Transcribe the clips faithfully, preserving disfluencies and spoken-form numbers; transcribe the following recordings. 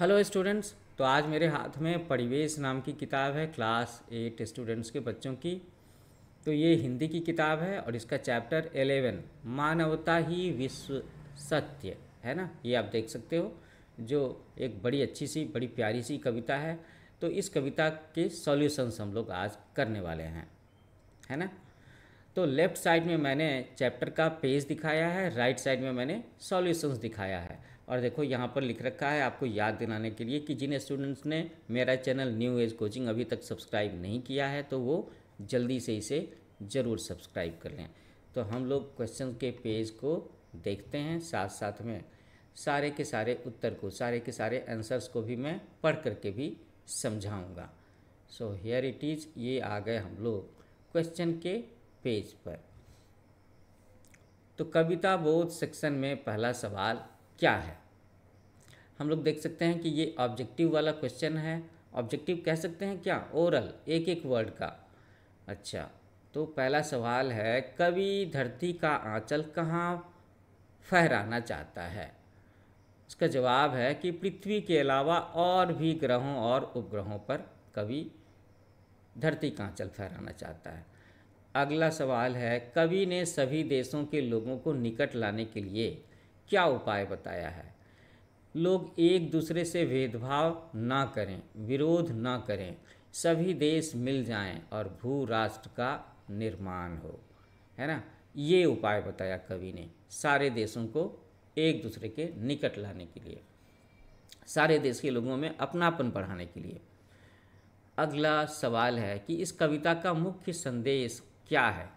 Hello students, तो आज मेरे हाथ में परिवेश नाम की किताब है क्लास एट स्टूडेंट्स के बच्चों की। तो ये हिंदी की किताब है और इसका चैप्टर एलेवन मानवता ही विश्व सत्य है ना, ये आप देख सकते हो, जो एक बड़ी अच्छी सी बड़ी प्यारी सी कविता है। तो इस कविता के सॉल्यूशंस हम लोग आज करने वाले हैं, है ना। तो लेफ़्ट साइड में मैंने चैप्टर का पेज दिखाया है, राइट साइड में मैंने सॉल्यूशंस दिखाया है। और देखो यहाँ पर लिख रखा है आपको याद दिलाने के लिए कि जिन स्टूडेंट्स ने मेरा चैनल न्यू एज कोचिंग अभी तक सब्सक्राइब नहीं किया है तो वो जल्दी से इसे ज़रूर सब्सक्राइब कर लें। तो हम लोग क्वेश्चन के पेज को देखते हैं, साथ साथ में सारे के सारे उत्तर को, सारे के सारे आंसर्स को भी मैं पढ़ करके भी समझाऊँगा। सो हियर इट इज़, ये आ गए हम लोग क्वेश्चन के पेज पर। तो कविता बोध सेक्शन में पहला सवाल क्या है, हम लोग देख सकते हैं कि ये ऑब्जेक्टिव वाला क्वेश्चन है। ऑब्जेक्टिव कह सकते हैं क्या, ओरल, एक एक वर्ड का। अच्छा, तो पहला सवाल है, कवि धरती का आंचल कहाँ फहराना चाहता है। इसका जवाब है कि पृथ्वी के अलावा और भी ग्रहों और उपग्रहों पर कवि धरती का आंचल फहराना चाहता है। अगला सवाल है, कवि ने सभी देशों के लोगों को निकट लाने के लिए क्या उपाय बताया है। लोग एक दूसरे से भेदभाव ना करें, विरोध ना करें, सभी देश मिल जाएं और भू राष्ट्र का निर्माण हो, है ना। ये उपाय बताया कवि ने सारे देशों को एक दूसरे के निकट लाने के लिए, सारे देश के लोगों में अपनापन बढ़ाने के लिए। अगला सवाल है कि इस कविता का मुख्य संदेश क्या है,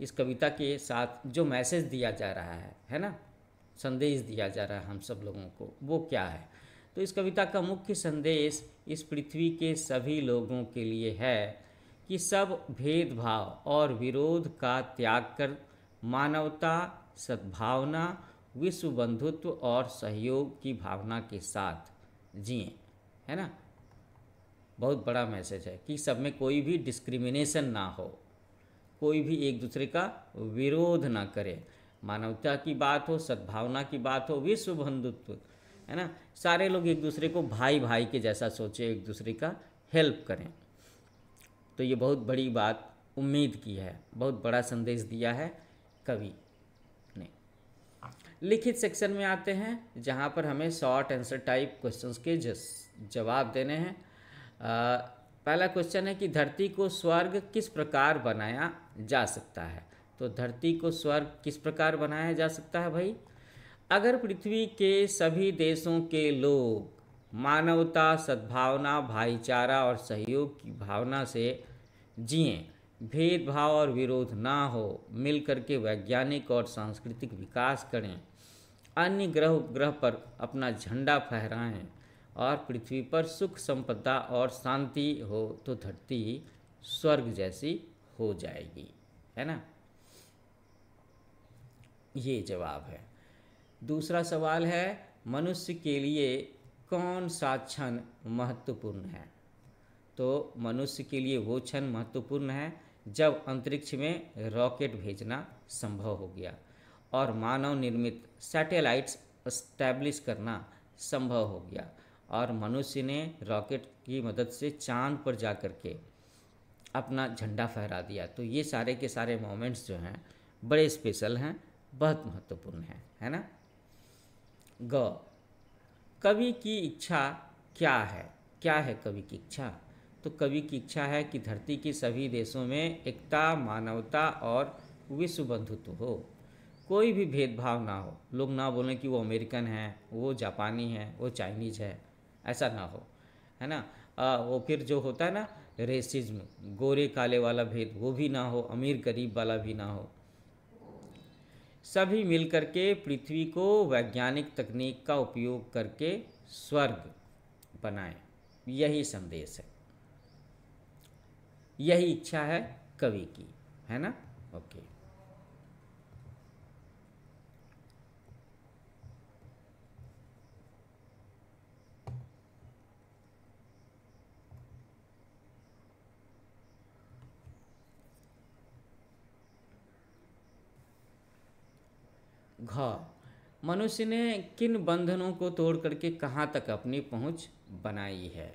इस कविता के साथ जो मैसेज दिया जा रहा है, है ना, संदेश दिया जा रहा है हम सब लोगों को, वो क्या है। तो इस कविता का मुख्य संदेश इस पृथ्वी के सभी लोगों के लिए है कि सब भेदभाव और विरोध का त्याग कर मानवता, सद्भावना, विश्व बंधुत्व और सहयोग की भावना के साथ जिएं, है ना। बहुत बड़ा मैसेज है कि सब में कोई भी डिस्क्रिमिनेशन ना हो, कोई भी एक दूसरे का विरोध ना करे, मानवता की बात हो, सद्भावना की बात हो, विश्व बंधुत्व, है ना, सारे लोग एक दूसरे को भाई भाई के जैसा सोचें, एक दूसरे का हेल्प करें। तो ये बहुत बड़ी बात उम्मीद की है, बहुत बड़ा संदेश दिया है कवि ने। लिखित सेक्शन में आते हैं, जहाँ पर हमें शॉर्ट आंसर टाइप क्वेश्चंस के जवाब देने हैं। आ, पहला क्वेश्चन है कि धरती को स्वर्ग किस प्रकार बनाया जा सकता है। तो धरती को स्वर्ग किस प्रकार बनाया जा सकता है भाई। अगर पृथ्वी के सभी देशों के लोग मानवता, सद्भावना, भाईचारा और सहयोग की भावना से जिएं, भेदभाव और विरोध ना हो, मिलकर के वैज्ञानिक और सांस्कृतिक विकास करें, अन्य ग्रह उपग्रह पर अपना झंडा फहराएं और पृथ्वी पर सुख, संपदा और शांति हो, तो धरती स्वर्ग जैसी हो जाएगी, है ना। ये जवाब है। दूसरा सवाल है, मनुष्य के लिए कौन सा क्षण महत्वपूर्ण है। तो मनुष्य के लिए वो क्षण महत्वपूर्ण है जब अंतरिक्ष में रॉकेट भेजना संभव हो गया और मानव निर्मित सैटेलाइट्स एस्टैब्लिश करना संभव हो गया और मनुष्य ने रॉकेट की मदद से चांद पर जा कर के अपना झंडा फहरा दिया। तो ये सारे के सारे मोमेंट्स जो हैं बड़े स्पेशल हैं, बहुत महत्वपूर्ण हैं, है ना। ग, कवि की इच्छा क्या है, क्या है कवि की इच्छा। तो कवि की इच्छा है कि धरती के सभी देशों में एकता, मानवता और विश्व बंधुत्व हो, कोई भी भेदभाव ना हो, लोग ना बोलें कि वो अमेरिकन है, वो जापानी है, वो चाइनीज़ है, ऐसा ना हो, है ना। आ, वो फिर जो होता है ना रेसिज्म, गोरे काले वाला भेद, वो भी ना हो, अमीर गरीब वाला भी ना हो। सभी मिल कर के पृथ्वी को वैज्ञानिक तकनीक का उपयोग करके स्वर्ग बनाएं, यही संदेश है, यही इच्छा है कवि की, है ना। ओके, घ, मनुष्य ने किन बंधनों को तोड़ करके कहाँ तक अपनी पहुँच बनाई है?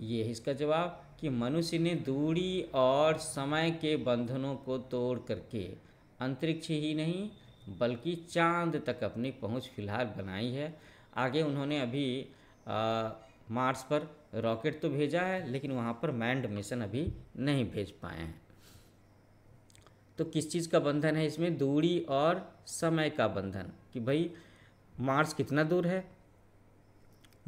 ये है इसका जवाब कि मनुष्य ने दूरी और समय के बंधनों को तोड़ करके अंतरिक्ष ही नहीं बल्कि चांद तक अपनी पहुँच फिलहाल बनाई है। आगे उन्होंने अभी आ, मार्स पर रॉकेट तो भेजा है लेकिन वहाँ पर मैंड मिशन अभी नहीं भेज पाए हैं। तो किस चीज़ का बंधन है इसमें? दूरी और समय का बंधन कि भाई मार्स कितना दूर है,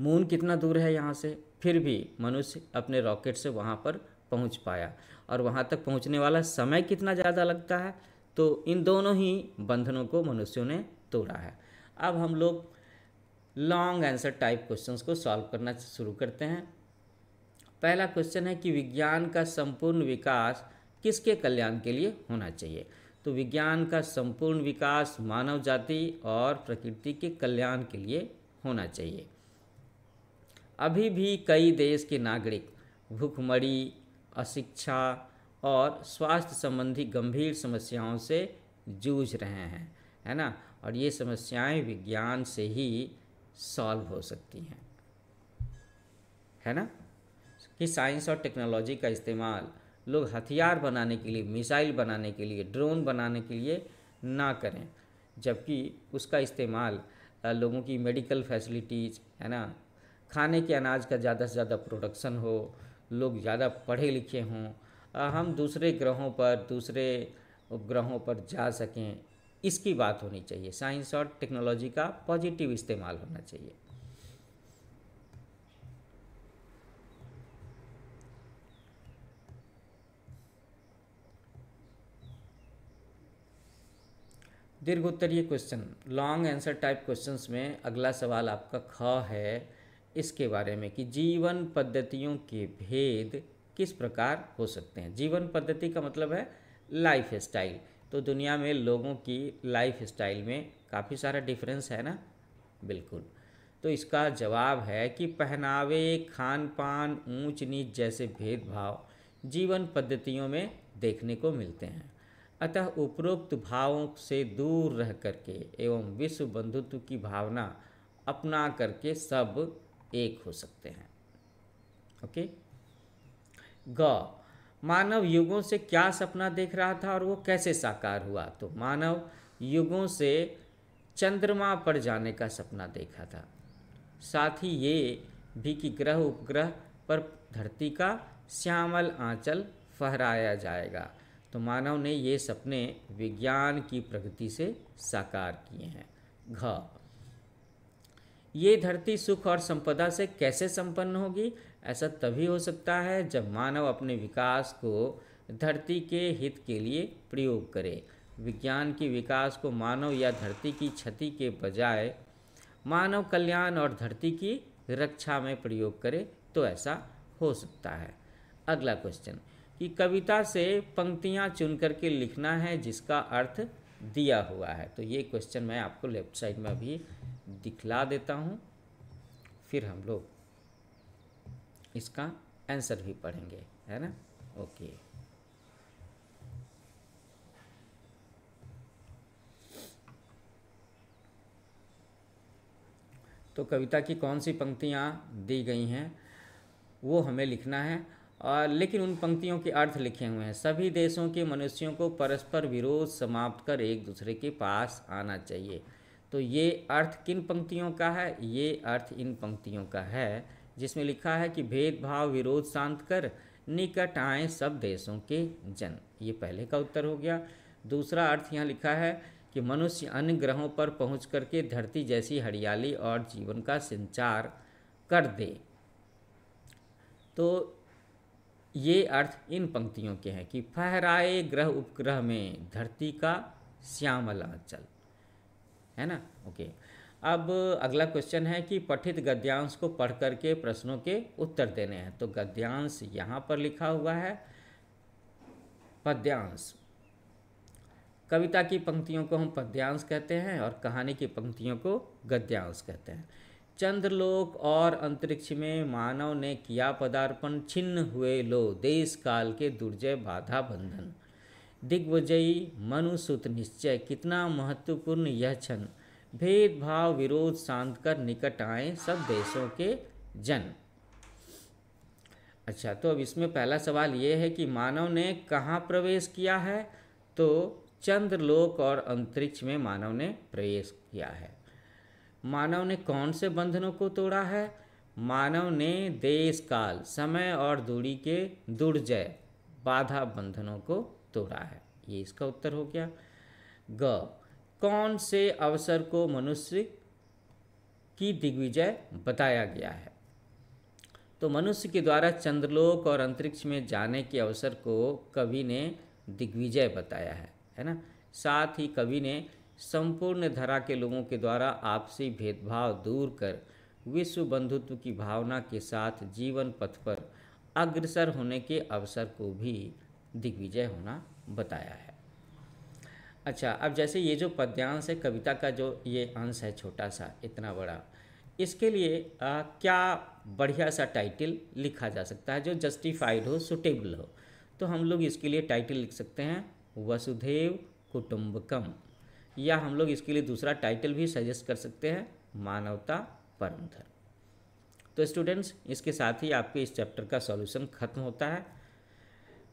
मून कितना दूर है यहाँ से, फिर भी मनुष्य अपने रॉकेट से वहाँ पर पहुँच पाया और वहाँ तक पहुँचने वाला समय कितना ज़्यादा लगता है। तो इन दोनों ही बंधनों को मनुष्यों ने तोड़ा है। अब हम लोग लॉन्ग आंसर टाइप क्वेश्चंस को सॉल्व करना शुरू करते हैं। पहला क्वेश्चन है कि विज्ञान का संपूर्ण विकास किसके कल्याण के लिए होना चाहिए? तो विज्ञान का संपूर्ण विकास मानव जाति और प्रकृति के कल्याण के लिए होना चाहिए। अभी भी कई देश के नागरिक भूखमरी, अशिक्षा और स्वास्थ्य संबंधी गंभीर समस्याओं से जूझ रहे हैं, है ना, और ये समस्याएं विज्ञान से ही सॉल्व हो सकती हैं, है ना, कि साइंस और टेक्नोलॉजी का इस्तेमाल लोग हथियार बनाने के लिए, मिसाइल बनाने के लिए, ड्रोन बनाने के लिए ना करें, जबकि उसका इस्तेमाल लोगों की मेडिकल फैसिलिटीज़, है ना, खाने के अनाज का ज़्यादा से ज़्यादा प्रोडक्शन हो, लोग ज़्यादा पढ़े लिखे हों, हम दूसरे ग्रहों पर, दूसरे उपग्रहों पर जा सकें, इसकी बात होनी चाहिए। साइंस और टेक्नोलॉजी का पॉजिटिव इस्तेमाल होना चाहिए। दीर्घ उत्तरीय question, long answer type questions में अगला सवाल आपका ख है, इसके बारे में कि जीवन पद्धतियों के भेद किस प्रकार हो सकते हैं। जीवन पद्धति का मतलब है लाइफ स्टाइल। तो दुनिया में लोगों की लाइफ स्टाइल में काफ़ी सारा डिफरेंस है ना, बिल्कुल। तो इसका जवाब है कि पहनावे, खान पान, ऊंच नीच जैसे भेदभाव जीवन पद्धतियों में देखने को मिलते हैं। अतः उपरोक्त भावों से दूर रह करके एवं विश्व बंधुत्व की भावना अपना करके सब एक हो सकते हैं। ओके। ग, मानव युगों से क्या सपना देख रहा था और वो कैसे साकार हुआ? तो मानव युगों से चंद्रमा पर जाने का सपना देखा था, साथ ही ये भी कि ग्रह उपग्रह पर धरती का श्यामल आंचल फहराया जाएगा। तो मानव ने ये सपने विज्ञान की प्रगति से साकार किए हैं। घ, ये धरती सुख और संपदा से कैसे संपन्न होगी? ऐसा तभी हो सकता है जब मानव अपने विकास को धरती के हित के लिए प्रयोग करे। विज्ञान के विकास को मानव या धरती की क्षति के बजाय मानव कल्याण और धरती की रक्षा में प्रयोग करे तो ऐसा हो सकता है। अगला क्वेश्चन कि कविता से पंक्तियाँ चुन करके लिखना है जिसका अर्थ दिया हुआ है। तो ये क्वेश्चन मैं आपको लेफ्ट साइड में अभी दिखला देता हूँ, फिर हम लोग इसका आंसर भी पढ़ेंगे, है ना। ओके। तो कविता की कौन सी पंक्तियाँ दी गई हैं वो हमें लिखना है, और लेकिन उन पंक्तियों के अर्थ लिखे हुए हैं। सभी देशों के मनुष्यों को परस्पर विरोध समाप्त कर एक दूसरे के पास आना चाहिए। तो ये अर्थ किन पंक्तियों का है? ये अर्थ इन पंक्तियों का है जिसमें लिखा है कि भेदभाव विरोध शांत कर निकट आए सब देशों के जन। ये पहले का उत्तर हो गया। दूसरा अर्थ यहाँ लिखा है कि मनुष्य अन्य ग्रहों पर पहुँच करके धरती जैसी हरियाली और जीवन का संचार कर दे। तो ये अर्थ इन पंक्तियों के हैं कि फहराए ग्रह उपग्रह में धरती का श्यामल आंचल, है ना। ओके। अब अगला क्वेश्चन है कि पठित गद्यांश को पढ़ करके प्रश्नों के उत्तर देने हैं। तो गद्यांश यहाँ पर लिखा हुआ है। पद्यांश, कविता की पंक्तियों को हम पद्यांश कहते हैं और कहानी की पंक्तियों को गद्यांश कहते हैं। चंद्रलोक और अंतरिक्ष में मानव ने किया पदार्पण, छिन्न हुए लो देश काल के दुर्जय बाधा बंधन। दिग्विजयी मनुसूत निश्चय कितना महत्वपूर्ण यह क्षण। भेदभाव विरोध शांत कर निकट आए सब देशों के जन। अच्छा, तो अब इसमें पहला सवाल ये है कि मानव ने कहाँ प्रवेश किया है, तो चंद्रलोक और अंतरिक्ष में मानव ने प्रवेश किया है। मानव ने कौन से बंधनों को तोड़ा है? मानव ने देश काल समय और दूरी के दुर्जय बाधा बंधनों को तोड़ा है। ये इसका उत्तर हो गया। ग, कौन से अवसर को मनुष्य की दिग्विजय बताया गया है? तो मनुष्य के द्वारा चंद्रलोक और अंतरिक्ष में जाने के अवसर को कवि ने दिग्विजय बताया है, है ना। साथ ही कवि ने संपूर्ण धरा के लोगों के द्वारा आपसी भेदभाव दूर कर विश्व बंधुत्व की भावना के साथ जीवन पथ पर अग्रसर होने के अवसर को भी दिग्विजय होना बताया है। अच्छा, अब जैसे ये जो पद्यांश है, कविता का जो ये अंश है छोटा सा इतना बड़ा, इसके लिए आ, क्या बढ़िया सा टाइटल लिखा जा सकता है जो जस्टिफाइड हो, सुटेबल हो? तो हम लोग इसके लिए टाइटल लिख सकते हैं वसुधैव कुटुंबकम, या हम लोग इसके लिए दूसरा टाइटल भी सजेस्ट कर सकते हैं मानवता परम धर्म। तो स्टूडेंट्स, इसके साथ ही आपके इस चैप्टर का सॉल्यूशन खत्म होता है।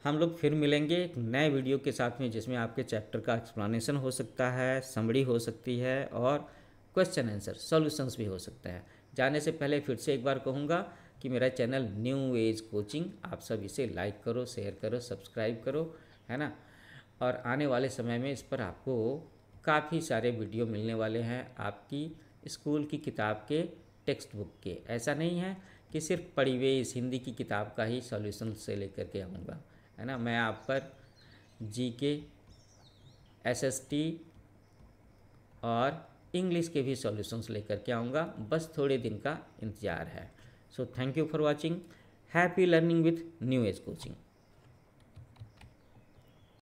हम लोग फिर मिलेंगे एक नए वीडियो के साथ में, जिसमें आपके चैप्टर का एक्सप्लेनेशन हो सकता है, समरी हो सकती है और क्वेश्चन आंसर सॉल्यूशंस भी हो सकते हैं। जाने से पहले फिर से एक बार कहूँगा कि मेरा चैनल न्यू एज कोचिंग, आप सब इसे लाइक करो, शेयर करो, सब्सक्राइब करो, है ना। और आने वाले समय में इस पर आपको काफ़ी सारे वीडियो मिलने वाले हैं, आपकी स्कूल की किताब के, टेक्स्ट बुक के। ऐसा नहीं है कि सिर्फ परिवेश हिंदी की किताब का ही सॉल्यूशन से लेकर के आऊँगा, है ना। मैं आप पर G K, S S T और इंग्लिश के भी सॉल्यूशंस लेकर के आऊँगा, बस थोड़े दिन का इंतज़ार है। So thank you for watching. Happy learning with new age coaching.